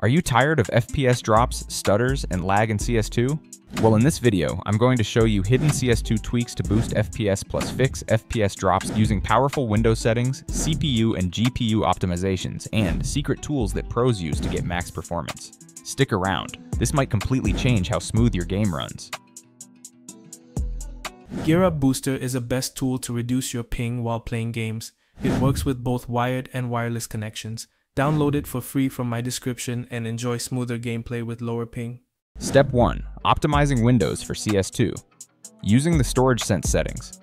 Are you tired of FPS drops, stutters, and lag in CS2? Well, in this video, I'm going to show you hidden CS2 tweaks to boost FPS plus fix FPS drops using powerful window settings, CPU and GPU optimizations, and secret tools that pros use to get max performance. Stick around. This might completely change how smooth your game runs. GearUp Booster is the best tool to reduce your ping while playing games. It works with both wired and wireless connections. Download it for free from my description and enjoy smoother gameplay with lower ping. Step 1. Optimizing Windows for CS2. Using the Storage Sense settings.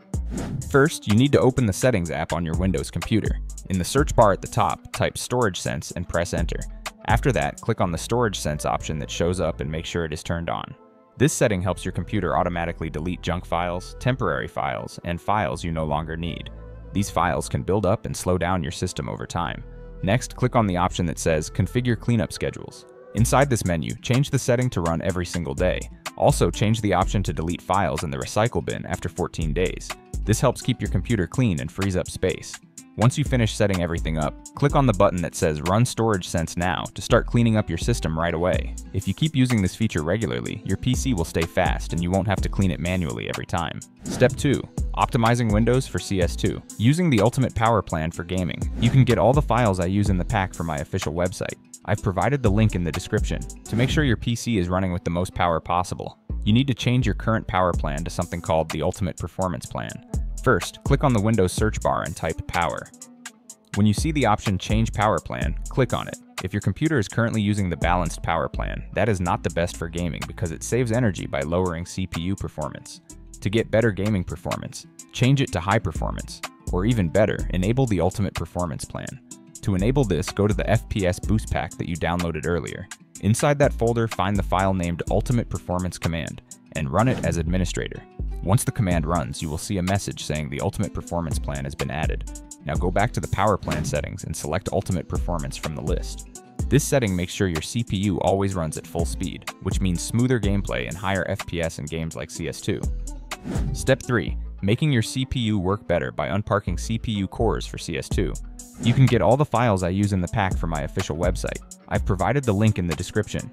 First, you need to open the Settings app on your Windows computer. In the search bar at the top, type Storage Sense and press Enter. After that, click on the Storage Sense option that shows up and make sure it is turned on. This setting helps your computer automatically delete junk files, temporary files, and files you no longer need. These files can build up and slow down your system over time. Next, click on the option that says Configure Cleanup Schedules. Inside this menu, change the setting to run every single day. Also, change the option to delete files in the recycle bin after 14 days. This helps keep your computer clean and frees up space. Once you finish setting everything up, click on the button that says Run Storage Sense Now to start cleaning up your system right away. If you keep using this feature regularly, your PC will stay fast and you won't have to clean it manually every time. Step 2. Optimizing Windows for CS2. Using the Ultimate Power Plan for gaming, you can get all the files I use in the pack from my official website. I've provided the link in the description. To make sure your PC is running with the most power possible, you need to change your current power plan to something called the Ultimate Performance Plan. First, click on the Windows search bar and type Power. When you see the option Change Power Plan, click on it. If your computer is currently using the balanced power plan, that is not the best for gaming because it saves energy by lowering CPU performance. To get better gaming performance, change it to High Performance, or even better, enable the Ultimate Performance Plan. To enable this, go to the FPS Boost Pack that you downloaded earlier. Inside that folder, find the file named Ultimate Performance Command and run it as administrator. Once the command runs, you will see a message saying the Ultimate Performance Plan has been added. Now go back to the Power Plan settings and select Ultimate Performance from the list. This setting makes sure your CPU always runs at full speed, which means smoother gameplay and higher FPS in games like CS2. Step 3. Making your CPU work better by unparking CPU cores for CS2. You can get all the files I use in the pack from my official website. I've provided the link in the description.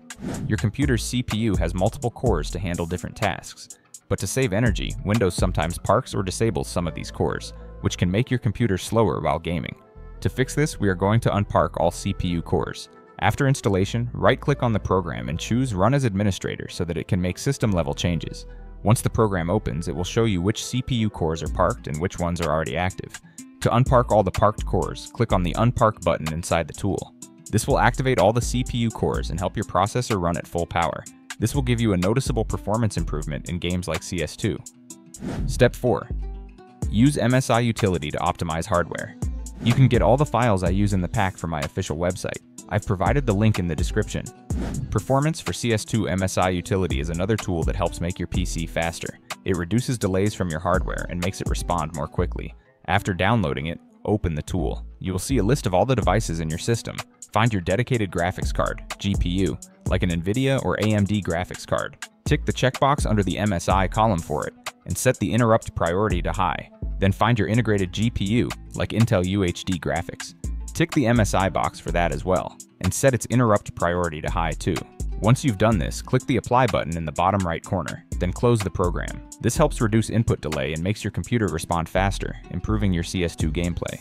Your computer's CPU has multiple cores to handle different tasks. But to save energy, Windows sometimes parks or disables some of these cores, which can make your computer slower while gaming. To fix this, we are going to unpark all CPU cores. After installation, right-click on the program and choose Run as Administrator so that it can make system-level changes. Once the program opens, it will show you which CPU cores are parked and which ones are already active. To unpark all the parked cores, click on the Unpark button inside the tool. This will activate all the CPU cores and help your processor run at full power. This will give you a noticeable performance improvement in games like CS2. Step 4. Use MSI Utility to optimize hardware. You can get all the files I use in the pack from my official website. I've provided the link in the description. Performance for CS2 MSI Utility is another tool that helps make your PC faster. It reduces delays from your hardware and makes it respond more quickly. After downloading it, open the tool. You will see a list of all the devices in your system. Find your dedicated graphics card, GPU, like an NVIDIA or AMD graphics card. Tick the checkbox under the MSI column for it, and set the interrupt priority to high. Then find your integrated GPU, like Intel UHD graphics. Tick the MSI box for that as well, and set its interrupt priority to high too. Once you've done this, click the Apply button in the bottom right corner, then close the program. This helps reduce input delay and makes your computer respond faster, improving your CS2 gameplay.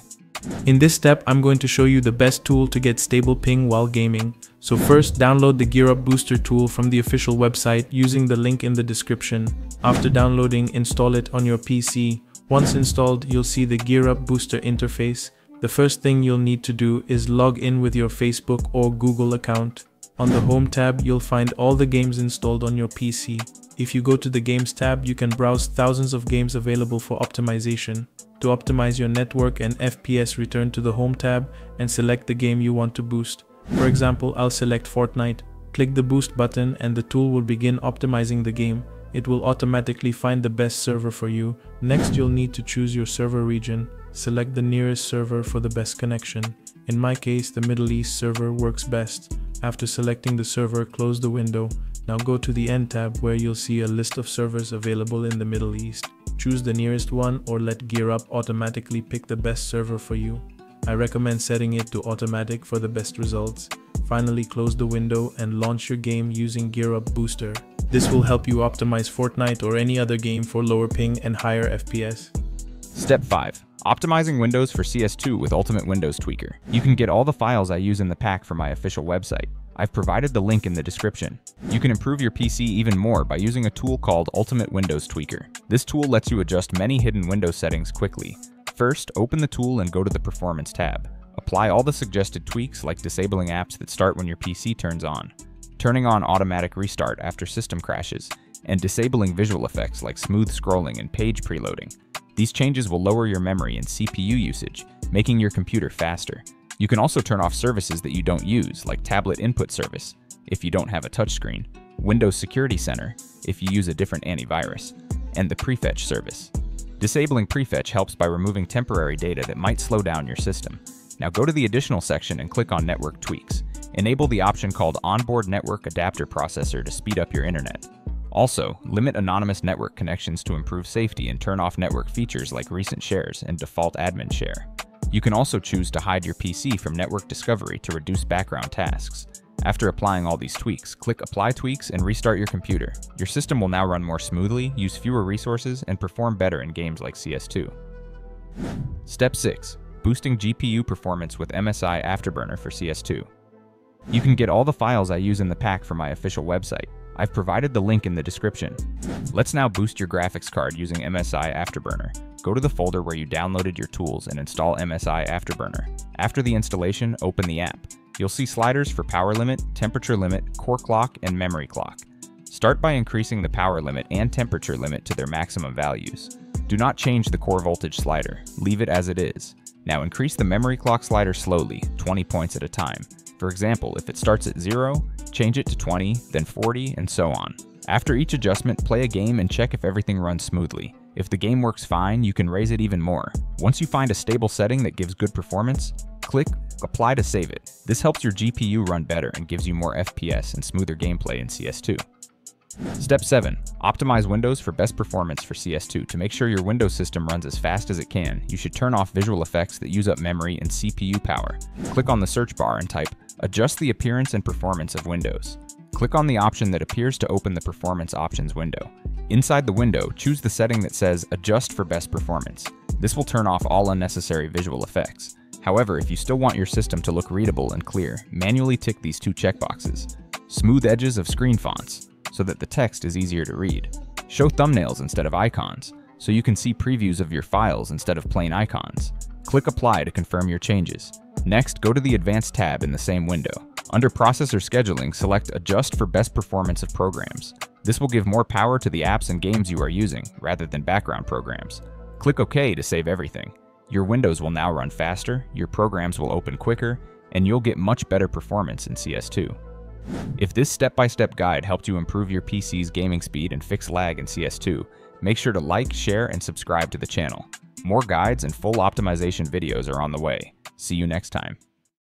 In this step, I'm going to show you the best tool to get stable ping while gaming. So first, download the GearUp Booster tool from the official website using the link in the description. After downloading, install it on your PC. Once installed, you'll see the GearUp Booster interface. The first thing you'll need to do is log in with your Facebook or Google account. On the Home tab, you'll find all the games installed on your PC. If you go to the Games tab, you can browse thousands of games available for optimization. To optimize your network and FPS, return to the Home tab and select the game you want to boost. For example, I'll select Fortnite. Click the Boost button and the tool will begin optimizing the game. It will automatically find the best server for you. Next, you'll need to choose your server region. Select the nearest server for the best connection. In my case, the Middle East server works best. After selecting the server, close the window. Now go to the End tab where you'll see a list of servers available in the Middle East. Choose the nearest one or let GearUp automatically pick the best server for you. I recommend setting it to automatic for the best results. finally close the window and launch your game using GearUp Booster. This will help you optimize Fortnite or any other game for lower ping and higher FPS. Step 5. Optimizing Windows for CS2 with Ultimate Windows Tweaker. You can get all the files I use in the pack from my official website. I've provided the link in the description. You can improve your PC even more by using a tool called Ultimate Windows Tweaker. This tool lets you adjust many hidden Windows settings quickly. First, open the tool and go to the Performance tab. Apply all the suggested tweaks like disabling apps that start when your PC turns on, turning on automatic restart after system crashes, and disabling visual effects like smooth scrolling and page preloading. These changes will lower your memory and CPU usage, making your computer faster. You can also turn off services that you don't use, like Tablet Input Service, if you don't have a touchscreen, Windows Security Center, if you use a different antivirus, and the Prefetch service. Disabling Prefetch helps by removing temporary data that might slow down your system. Now go to the additional section and click on Network Tweaks. Enable the option called Onboard Network Adapter Processor to speed up your internet. Also, limit anonymous network connections to improve safety and turn off network features like recent shares and default admin share. You can also choose to hide your PC from network discovery to reduce background tasks. After applying all these tweaks, click Apply Tweaks and restart your computer. Your system will now run more smoothly, use fewer resources, and perform better in games like CS2. Step 6. Boosting GPU performance with MSI Afterburner for CS2. You can get all the files I use in the pack from my official website. I've provided the link in the description. Let's now boost your graphics card using MSI Afterburner. Go to the folder where you downloaded your tools and install MSI Afterburner. After the installation, open the app. You'll see sliders for power limit, temperature limit, core clock, and memory clock. Start by increasing the power limit and temperature limit to their maximum values. Do not change the core voltage slider, leave it as it is. Now increase the memory clock slider slowly, 20 points at a time. For example, if it starts at 0, change it to 20, then 40, and so on. After each adjustment, play a game and check if everything runs smoothly. If the game works fine, you can raise it even more. Once you find a stable setting that gives good performance, click Apply to save it. This helps your GPU run better and gives you more FPS and smoother gameplay in CS2. Step 7. Optimize Windows for best performance for CS2. To make sure your Windows system runs as fast as it can, you should turn off visual effects that use up memory and CPU power. Click on the search bar and type, Adjust the appearance and performance of Windows. Click on the option that appears to open the Performance Options window. Inside the window, choose the setting that says Adjust for best performance. This will turn off all unnecessary visual effects. However, if you still want your system to look readable and clear, manually tick these two checkboxes. Smooth edges of screen fonts, so that the text is easier to read. Show thumbnails instead of icons, so you can see previews of your files instead of plain icons. Click Apply to confirm your changes. Next, go to the Advanced tab in the same window. Under Processor Scheduling, select Adjust for best performance of programs. This will give more power to the apps and games you are using, rather than background programs. Click OK to save everything. Your Windows will now run faster, your programs will open quicker, and you'll get much better performance in CS2. If this step-by-step guide helped you improve your PC's gaming speed and fix lag in CS2, make sure to like, share, and subscribe to the channel. More guides and full optimization videos are on the way. See you next time.